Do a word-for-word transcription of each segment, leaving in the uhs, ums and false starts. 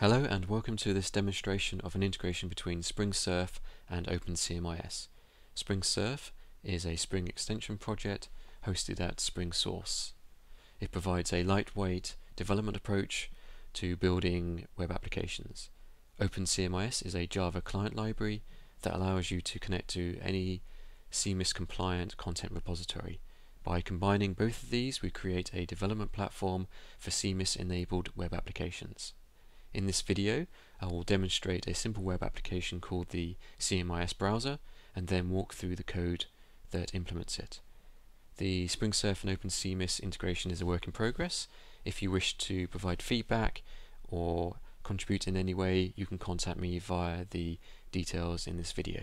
Hello and welcome to this demonstration of an integration between Spring Surf and OpenCMIS. Spring Surf is a Spring extension project hosted at Spring Source. It provides a lightweight development approach to building web applications. OpenCMIS is a Java client library that allows you to connect to any C M I S compliant content repository. By combining both of these, we create a development platform for C M I S enabled web applications. In this video, I will demonstrate a simple web application called the C M I S browser and then walk through the code that implements it. The Spring Surf and OpenCMIS integration is a work in progress. If you wish to provide feedback or contribute in any way, you can contact me via the details in this video.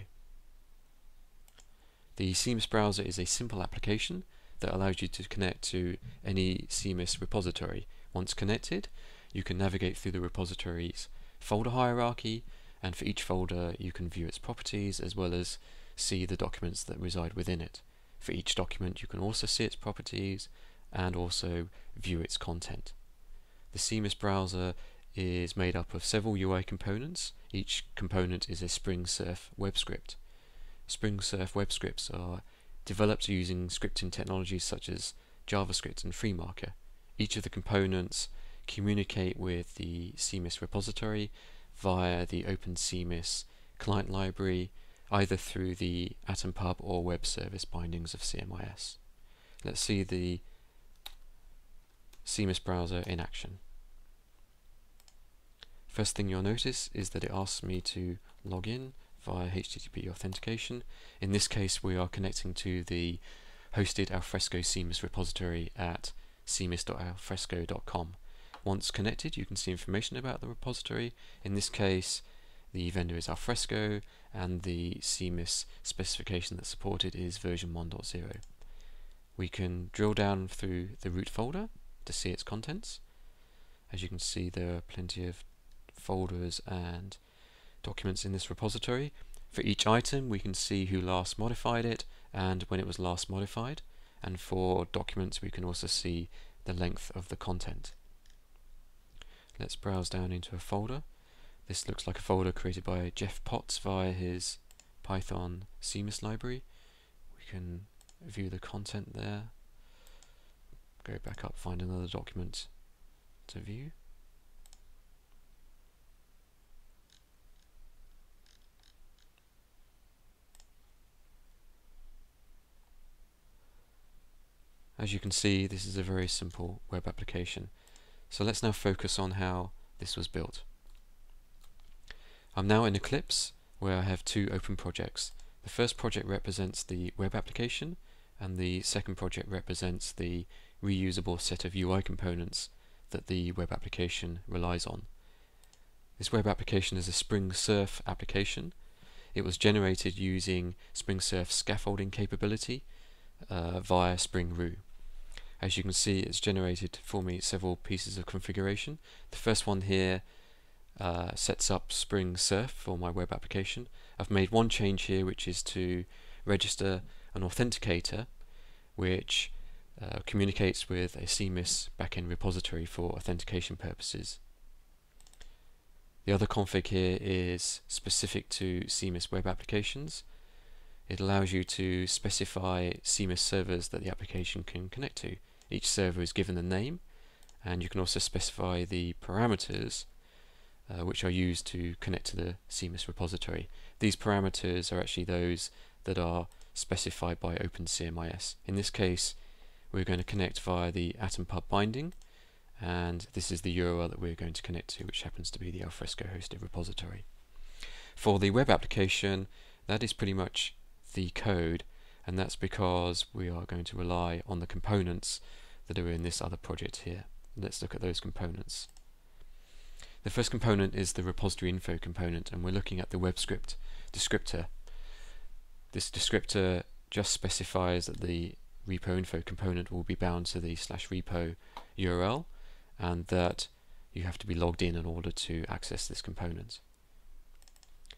The C M I S browser is a simple application that allows you to connect to any C M I S repository. Once connected, you can navigate through the repository's folder hierarchy, and for each folder you can view its properties as well as see the documents that reside within it. For each document you can also see its properties and also view its content. The C M I S browser is made up of several U I components. Each component is a Spring Surf web script. Spring Surf web scripts are developed using scripting technologies such as JavaScript and Freemarker. Each of the components communicate with the C M I S repository via the OpenCMIS client library, either through the Atom Pub or web service bindings of C M I S. Let's see the C M I S browser in action. First thing you'll notice is that it asks me to log in via H T T P authentication. In this case, we are connecting to the hosted Alfresco C M I S repository at c m i s dot alfresco dot com. Once connected, you can see information about the repository. In this case, the vendor is Alfresco and the C M I S specification that's supported is version one point zero. We can drill down through the root folder to see its contents. As you can see, there are plenty of folders and documents in this repository. For each item, we can see who last modified it and when it was last modified. And for documents, we can also see the length of the content. Let's browse down into a folder. This looks like a folder created by Jeff Potts via his Python C M I S library. We can view the content there. Go back up, find another document to view. As you can see, this is a very simple web application. So let's now focus on how this was built. I'm now in Eclipse, where I have two open projects. The first project represents the web application, and the second project represents the reusable set of U I components that the web application relies on. This web application is a Spring Surf application. It was generated using Spring Surf scaffolding capability uh, via Spring Roo. As you can see, it's generated for me several pieces of configuration. The first one here uh, sets up Spring Surf for my web application. I've made one change here, which is to register an authenticator which uh, communicates with a C M I S backend repository for authentication purposes. The other config here is specific to C M I S web applications. It allows you to specify C M I S servers that the application can connect to. Each server is given a name, and you can also specify the parameters uh, which are used to connect to the C M I S repository. These parameters are actually those that are specified by OpenCMIS. In this case, we're going to connect via the Atom Pub binding, and this is the U R L that we're going to connect to, which happens to be the Alfresco hosted repository. For the web application, that is pretty much the code, and that's because we are going to rely on the components that are in this other project here. Let's look at those components. The first component is the repository info component, and we're looking at the web script descriptor. This descriptor just specifies that the repo info component will be bound to the slash repo U R L, and that you have to be logged in in order to access this component.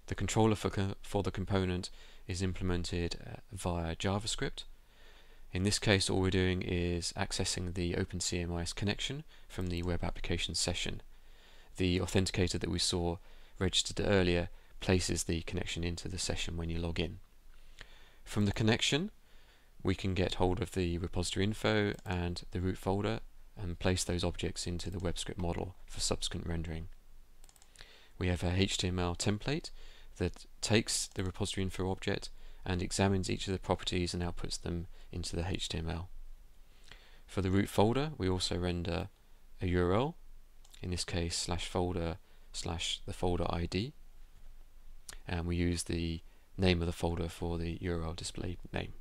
The controller for, co for the component is implemented uh, via JavaScript. In this case, all we're doing is accessing the OpenCMIS connection from the web application session. the authenticator that we saw registered earlier places the connection into the session when you log in. From the connection, we can get hold of the repository info and the root folder and place those objects into the WebScript model for subsequent rendering. We have a H T M L template that takes the repository info object and examines each of the properties and outputs them into the H T M L. For the root folder, we also render a U R L, in this case slash folder slash the folder I D, and we use the name of the folder for the U R L display name.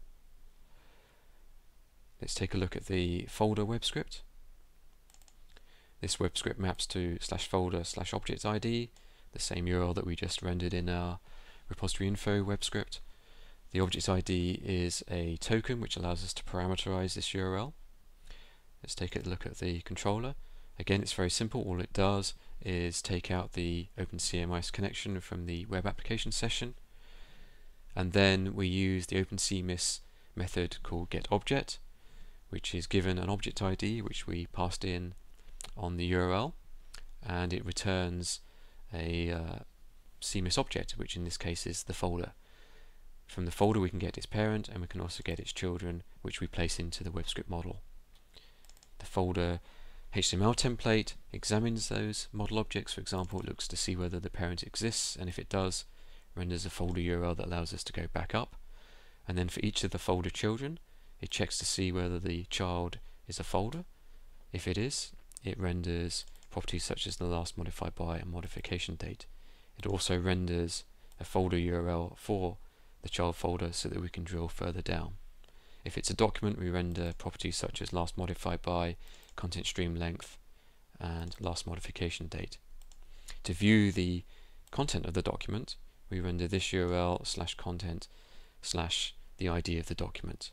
Let's take a look at the folder web script. This web script maps to slash folder slash object I D, the same U R L that we just rendered in our repository info web script. The object I D is a token which allows us to parameterize this U R L. Let's take a look at the controller. Again, it's very simple. All it does is take out the OpenCMIS connection from the web application session, and then we use the OpenCMIS method called getObject, which is given an object I D which we passed in on the U R L, and it returns a uh, C M I S object, which in this case is the folder. From the folder we can get its parent, and we can also get its children, which we place into the WebScript model. The folder H T M L template examines those model objects. For example, it looks to see whether the parent exists, and if it does, renders a folder U R L that allows us to go back up. And then for each of the folder children, it checks to see whether the child is a folder. If it is, it renders properties such as the last modified by and modification date. It also renders a folder U R L for the child folder so that we can drill further down. If it's a document, we render properties such as last modified by, content stream length, and last modification date. To view the content of the document, we render this U R L slash content slash the I D of the document.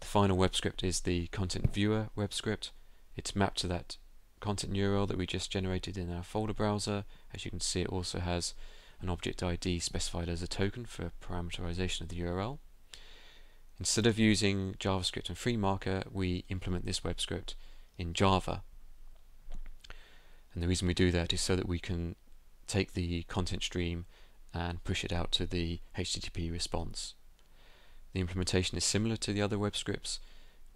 The final web script is the content viewer web script. It's mapped to that content U R L that we just generated in our folder browser. As you can see, it also has an object I D specified as a token for parameterization of the U R L. Instead of using JavaScript and Freemarker, we implement this web script in Java. And the reason we do that is so that we can take the content stream and push it out to the H T T P response. The implementation is similar to the other web scripts.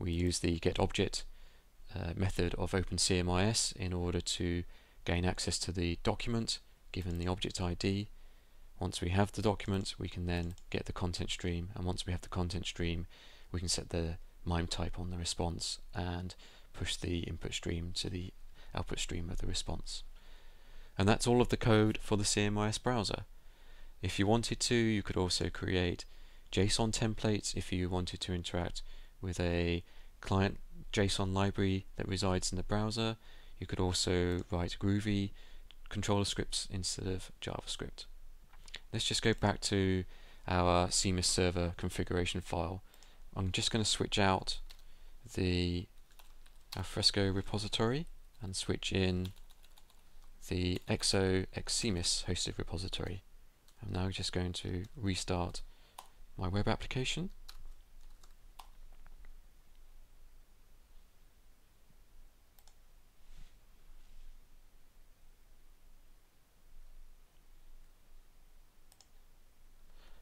We use the getObject uh, method of OpenCMIS in order to gain access to the document given the object I D. Once we have the document, we can then get the content stream, and once we have the content stream, we can set the MIME type on the response and push the input stream to the output stream of the response. And that's all of the code for the C M I S browser. If you wanted to, you could also create JSON templates if you wanted to interact with a client JSON library that resides in the browser. You could also write Groovy controller scripts instead of JavaScript. Let's just go back to our C M I S server configuration file. I'm just going to switch out the Alfresco repository and switch in the eXo xCMIS hosted repository. I'm now just going to restart my web application.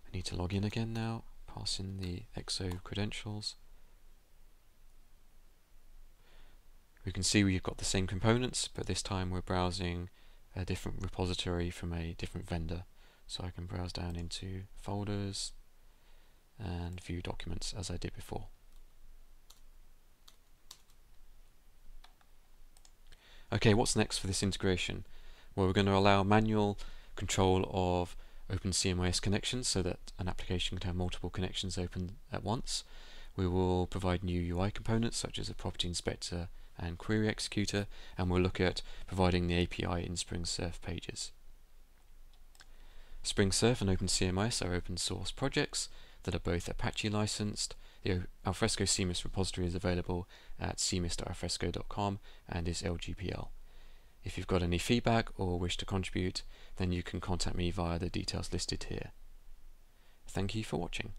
I need to log in again now, pass in the eXo credentials. We can see we've got the same components, but this time we're browsing a different repository from a different vendor. So I can browse down into folders and view documents as I did before. Okay, what's next for this integration? Well, we're going to allow manual control of OpenCMIS connections so that an application can have multiple connections open at once. We will provide new U I components such as a property inspector and query executor, and we'll look at providing the A P I in Spring Surf pages. Spring Surf and OpenCMIS are open source projects that are both Apache licensed. The Alfresco C M I S repository is available at c m i s dot alfresco dot com and is L G P L. If you've got any feedback or wish to contribute, then you can contact me via the details listed here. Thank you for watching.